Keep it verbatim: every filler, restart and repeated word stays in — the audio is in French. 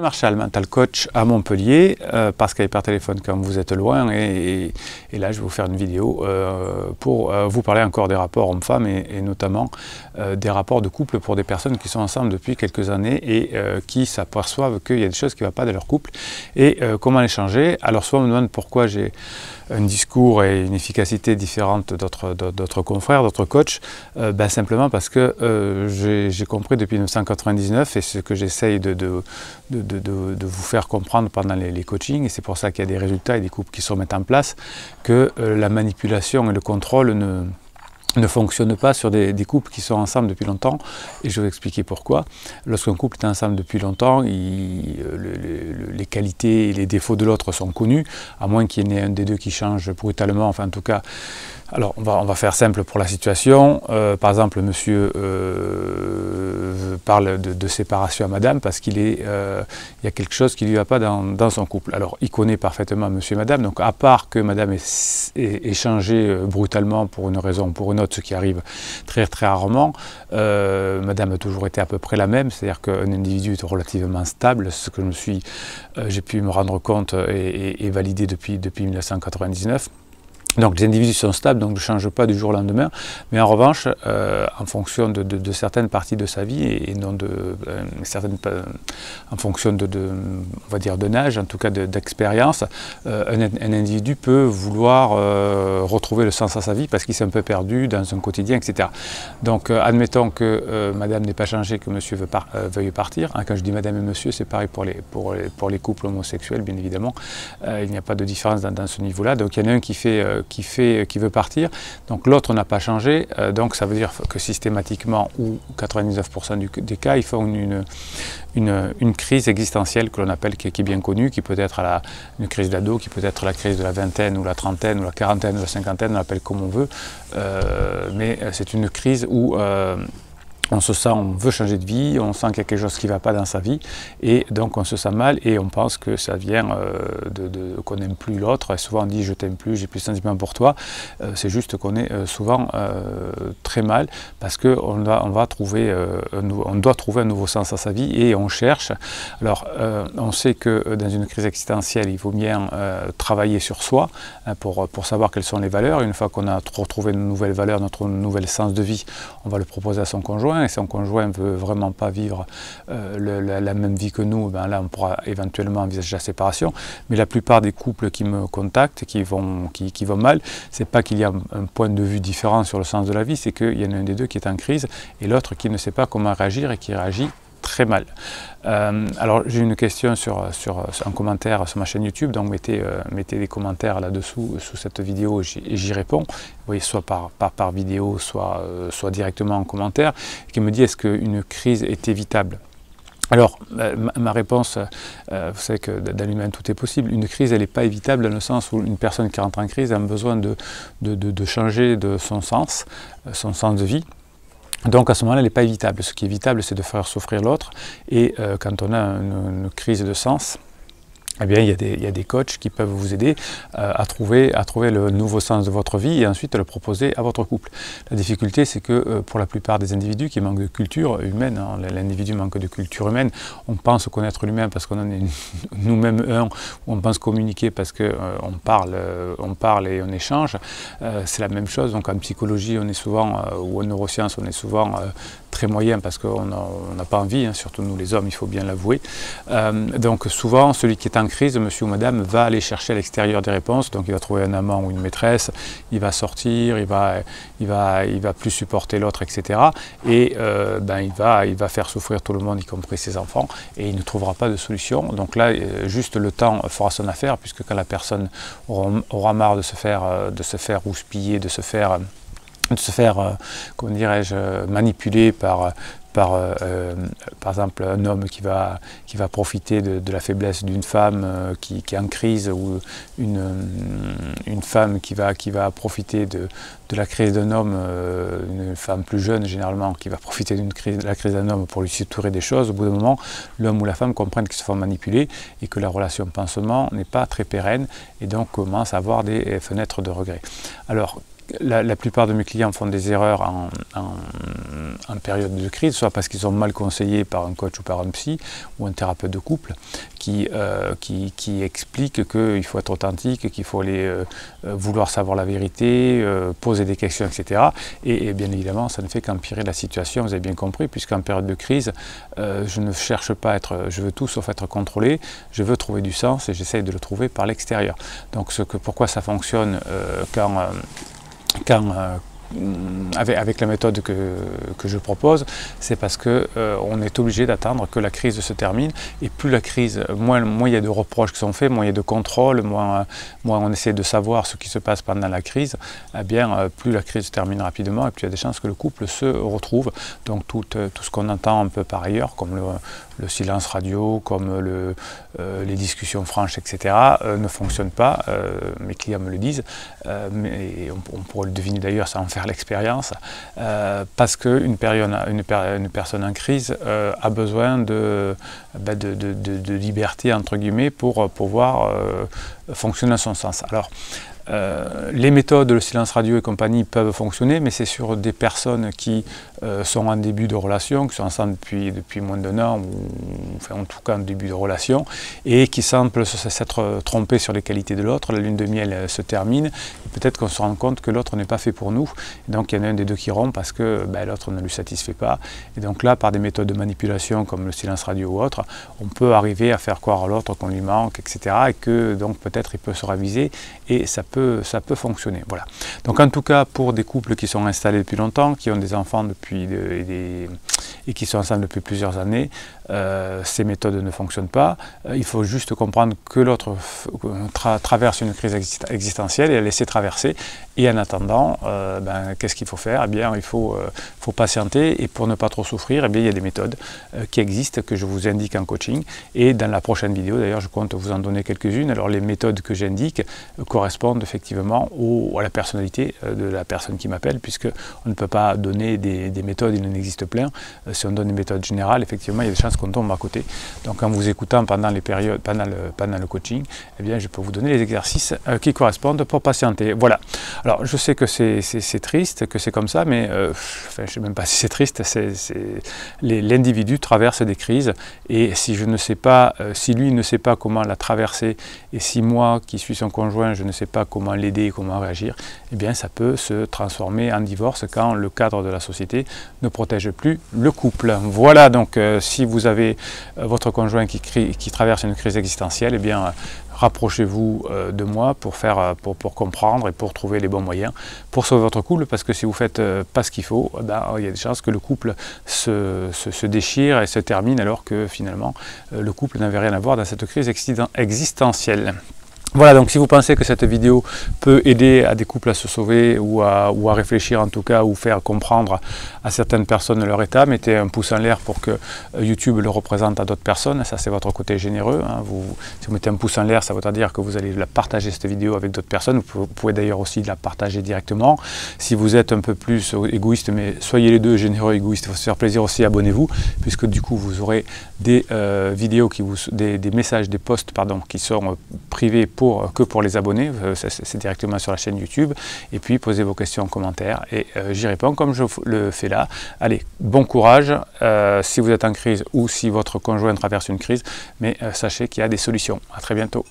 Marchal, mental coach à Montpellier, euh, parce qu'avec par téléphone comme vous êtes loin, et, et, et là je vais vous faire une vidéo euh, pour euh, vous parler encore des rapports hommes-femmes et, et notamment euh, des rapports de couple pour des personnes qui sont ensemble depuis quelques années et euh, qui s'aperçoivent qu'il y a des choses qui ne vont pas dans leur couple et euh, comment les changer. Alors soit on me demande pourquoi j'ai un discours et une efficacité différente d'autres d'autres confrères, d'autres coachs, euh, ben, simplement parce que euh, j'ai compris depuis mille neuf cent quatre-vingt-dix-neuf et ce que j'essaye de, de, de De, de, de vous faire comprendre pendant les, les coachings, et c'est pour ça qu'il y a des résultats et des couples qui se remettent en place, que euh, la manipulation et le contrôle ne, ne fonctionnent pas sur des, des couples qui sont ensemble depuis longtemps, et je vais vous expliquer pourquoi. Lorsqu'un couple est ensemble depuis longtemps, il, euh, le, le, les qualités et les défauts de l'autre sont connus, à moins qu'il y en ait un des deux qui change brutalement, enfin en tout cas. Alors, on va, on va faire simple pour la situation. Euh, par exemple, monsieur euh, parle de, de séparation à madame parce qu'il est, euh, il y a quelque chose qui ne lui va pas dans, dans son couple. Alors, il connaît parfaitement monsieur et madame. Donc, à part que madame est, est, est changée brutalement pour une raison ou pour une autre, ce qui arrive très, très rarement, euh, madame a toujours été à peu près la même. C'est-à-dire qu'un individu est relativement stable, ce que je me suis, euh, j'ai pu me rendre compte et, et, et valider depuis, depuis mille neuf cent quatre-vingt-dix-neuf. Donc les individus sont stables, donc ne changent pas du jour au lendemain, mais en revanche, euh, en fonction de, de, de certaines parties de sa vie, et, et non de euh, certaines, euh, en fonction de, de, on va dire, d'un âge, en tout cas d'expérience, de, euh, un, un individu peut vouloir euh, retrouver le sens à sa vie parce qu'il s'est un peu perdu dans son quotidien, et cetera. Donc euh, admettons que euh, madame n'ait pas changé, que monsieur veut par, euh, veuille partir, hein, quand je dis madame et monsieur, c'est pareil pour les, pour, les, pour les couples homosexuels, bien évidemment, euh, il n'y a pas de différence dans, dans ce niveau-là, donc il y en a un qui fait... Euh, Qui, fait, qui veut partir, donc l'autre n'a pas changé, euh, donc ça veut dire que systématiquement, ou quatre-vingt-dix-neuf pour cent du, des cas, ils font une, une, une crise existentielle que l'on appelle, qui, qui est bien connue, qui peut être la, une crise d'ado, qui peut être la crise de la vingtaine, ou la trentaine, ou la quarantaine, ou la cinquantaine, on l'appelle comme on veut, euh, mais c'est une crise où... Euh, on se sent, on veut changer de vie, on sent qu'il y a quelque chose qui ne va pas dans sa vie, et donc on se sent mal et on pense que ça vient euh, de, de, qu'on n'aime plus l'autre. Et souvent on dit je t'aime plus, j'ai plus de sentiment pour toi. Euh, c'est juste qu'on est euh, souvent euh, très mal parce qu'on va, on va trouver, euh, on doit trouver un nouveau sens à sa vie et on cherche. Alors euh, on sait que dans une crise existentielle, il vaut bien euh, travailler sur soi hein, pour, pour savoir quelles sont les valeurs. Une fois qu'on a retrouvé nos nouvelles valeurs, notre nouvel sens de vie, on va le proposer à son conjoint. Et son conjoint ne veut vraiment pas vivre euh, le, la, la même vie que nous, ben là on pourra éventuellement envisager la séparation. Mais la plupart des couples qui me contactent, qui vont, qui, qui vont mal, c'est pas qu'il y a un point de vue différent sur le sens de la vie, c'est qu'il y en a un des deux qui est en crise et l'autre qui ne sait pas comment réagir et qui réagit très mal. Euh, alors j'ai une question sur, sur, sur un commentaire sur ma chaîne YouTube, donc mettez, euh, mettez des commentaires là-dessous, sous cette vidéo, et j'y réponds, vous voyez, soit par, par, par vidéo, soit, euh, soit directement en commentaire, qui me dit est-ce qu'une crise est évitable ? Alors, ma réponse, euh, vous savez que dans l'humain tout est possible, une crise elle n'est pas évitable dans le sens où une personne qui rentre en crise a un besoin de, de, de, de changer de son sens, son sens de vie. Donc à ce moment-là, elle n'est pas évitable. Ce qui est évitable, c'est de faire souffrir l'autre. Et euh, quand on a une, une crise de sens, eh bien, il y a des, il y a des coachs qui peuvent vous aider euh, à, trouver, à trouver le nouveau sens de votre vie et ensuite le proposer à votre couple. La difficulté, c'est que euh, pour la plupart des individus qui manquent de culture humaine, hein, l'individu manque de culture humaine, on pense connaître l'humain parce qu'on en est nous-mêmes un, on pense communiquer parce qu'on euh, parle, euh, on parle et on échange. Euh, c'est la même chose, donc en psychologie, on est souvent, euh, ou en neurosciences, on est souvent euh, très moyen parce qu'on n'a pas envie, hein, surtout nous les hommes, il faut bien l'avouer. Euh, donc souvent, celui qui est en crise, monsieur ou madame va aller chercher à l'extérieur des réponses, donc il va trouver un amant ou une maîtresse, il va sortir, il va, il va, il va plus supporter l'autre, et cetera. Et euh, ben, il, va, il va faire souffrir tout le monde, y compris ses enfants, et il ne trouvera pas de solution. Donc là, juste le temps fera son affaire, puisque quand la personne aura, aura marre de se faire, de se faire houspiller, de se faire, de se faire, comment dirais-je, manipuler par... Par, euh, par exemple un homme qui va, qui va profiter de, de la faiblesse d'une femme euh, qui, qui est en crise, ou une, une femme qui va, qui va profiter de, de la crise d'un homme, euh, une femme plus jeune généralement qui va profiter d'une crise, de la crise d'un homme pour lui suturer des choses. Au bout d'un moment, l'homme ou la femme comprennent qu'ils se font manipuler et que la relation pansement n'est pas très pérenne et donc commence à avoir des fenêtres de regret. Alors, la, la plupart de mes clients font des erreurs en, en, en période de crise, soit parce qu'ils sont mal conseillés par un coach ou par un psy ou un thérapeute de couple qui, euh, qui, qui explique qu'il faut être authentique, qu'il faut aller euh, vouloir savoir la vérité, euh, poser des questions, et cetera. Et, et bien évidemment, ça ne fait qu'empirer la situation, vous avez bien compris, puisqu'en période de crise, euh, je ne cherche pas à être, je veux tout sauf être contrôlé, je veux trouver du sens et j'essaye de le trouver par l'extérieur. Donc ce que, pourquoi ça fonctionne euh, quand... Euh, quand euh, avec, avec la méthode que, que je propose, c'est parce qu'on euh, est obligé d'attendre que la crise se termine, et plus la crise, moins, moins il y a de reproches qui sont faits, moins il y a de contrôle, moins, euh, moins on essaie de savoir ce qui se passe pendant la crise, eh bien euh, plus la crise se termine rapidement et plus il y a des chances que le couple se retrouve. Donc tout, euh, tout ce qu'on entend un peu par ailleurs, comme le, le silence radio, comme le, euh, les discussions franches, et cetera, euh, ne fonctionne pas, euh, mes clients me le disent, euh, mais on, on pourrait le deviner d'ailleurs, ça en fait l'expérience, euh, parce qu'une une, une personne en crise euh, a besoin de, de, de, de, de liberté, entre guillemets, pour pouvoir euh, fonctionner à son sens. Alors, Euh, les méthodes, le silence radio et compagnie peuvent fonctionner, mais c'est sur des personnes qui euh, sont en début de relation, qui sont ensemble depuis, depuis moins d'un an, ou enfin, en tout cas en début de relation, et qui semblent s'être trompées sur les qualités de l'autre. La lune de miel euh, se termine, peut-être qu'on se rend compte que l'autre n'est pas fait pour nous, et donc il y en a un des deux qui rompt parce que ben, l'autre ne lui satisfait pas. Et donc là, par des méthodes de manipulation comme le silence radio ou autre, on peut arriver à faire croire à l'autre qu'on lui manque, et cetera, et que donc peut-être il peut se raviser, et ça peut ça peut fonctionner. Voilà. Donc en tout cas, pour des couples qui sont installés depuis longtemps, qui ont des enfants depuis de, et, des, et qui sont ensemble depuis plusieurs années, euh, ces méthodes ne fonctionnent pas. Euh, il faut juste comprendre que l'autre tra traverse une crise exist existentielle et la laisser traverser. Et en attendant, euh, ben, qu'est-ce qu'il faut faire? Eh bien, il faut, euh, faut patienter, et pour ne pas trop souffrir, eh bien, il y a des méthodes euh, qui existent, que je vous indique en coaching. Et dans la prochaine vidéo, d'ailleurs, je compte vous en donner quelques-unes. Alors les méthodes que j'indique euh, correspondent effectivement au, à la personnalité de la personne qui m'appelle, puisque on ne peut pas donner des, des méthodes, il en existe plein. Si on donne des méthodes générales, effectivement, il y a des chances qu'on tombe à côté. Donc en vous écoutant pendant les périodes, pendant le, pendant le coaching, eh bien, je peux vous donner les exercices euh, qui correspondent pour patienter. Voilà. Alors je sais que c'est triste, que c'est comme ça, mais euh, enfin, je ne sais même pas si c'est triste, l'individu traverse des crises, et si je ne sais pas, euh, si lui ne sait pas comment la traverser, et si moi qui suis son conjoint, je ne sais pas comment l'aider et comment réagir, eh bien ça peut se transformer en divorce quand le cadre de la société ne protège plus le couple. Voilà, donc euh, si vous avez euh, votre conjoint qui, crie, qui traverse une crise existentielle, eh bien euh, rapprochez-vous euh, de moi pour, faire, pour, pour comprendre et pour trouver les bons moyens pour sauver votre couple, parce que si vous ne faites euh, pas ce qu'il faut, eh bien, il y a des chances que le couple se, se, se déchire et se termine, alors que finalement euh, le couple n'avait rien à voir dans cette crise existentielle. Voilà, donc si vous pensez que cette vidéo peut aider à des couples à se sauver, ou à, ou à réfléchir en tout cas, ou faire comprendre à certaines personnes leur état, mettez un pouce en l'air pour que YouTube le représente à d'autres personnes. Ça, c'est votre côté généreux, hein. Vous, si vous mettez un pouce en l'air, ça veut dire que vous allez la partager, cette vidéo, avec d'autres personnes. Vous pouvez, pouvez d'ailleurs aussi la partager directement. Si vous êtes un peu plus égoïste, mais soyez les deux, généreux et égoïstes, il faut se faire plaisir aussi, abonnez-vous, puisque du coup vous aurez des euh, vidéos, qui vous, des, des messages, des posts pardon, qui sont euh, privés pour Pour, que pour les abonnés, c'est directement sur la chaîne YouTube. Et puis posez vos questions en commentaire et euh, j'y réponds comme je le fais là. Allez, bon courage euh, si vous êtes en crise, ou si votre conjoint traverse une crise, mais euh, sachez qu'il y a des solutions. À très bientôt.